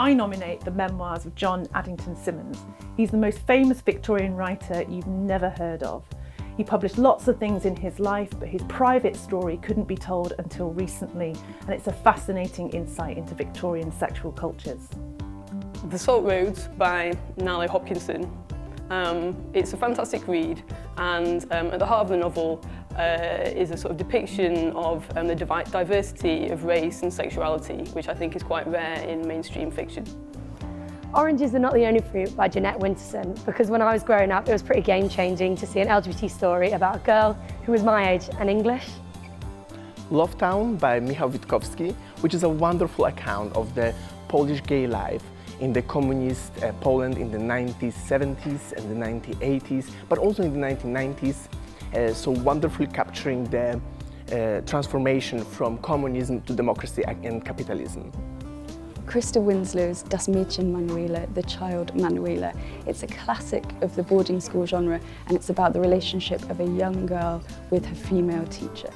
I nominate the memoirs of John Addington Symonds. He's the most famous Victorian writer you've never heard of. He published lots of things in his life, but his private story couldn't be told until recently, and it's a fascinating insight into Victorian sexual cultures. The Salt Roads by Nalo Hopkinson. It's a fantastic read, and at the heart of the novel is a sort of depiction of the diversity of race and sexuality, which I think is quite rare in mainstream fiction. Oranges Are Not the Only Fruit by Jeanette Winterson, because when I was growing up it was pretty game-changing to see an LGBT story about a girl who was my age and English. Lovetown by Michał Witkowski, which is a wonderful account of the Polish gay life in the communist Poland in the 1970s and the 1980s, but also in the 1990s, so wonderfully capturing the transformation from communism to democracy and capitalism. Krista Winslow's Das Mädchen Manuela, The Child Manuela. It's a classic of the boarding school genre, and it's about the relationship of a young girl with her female teacher.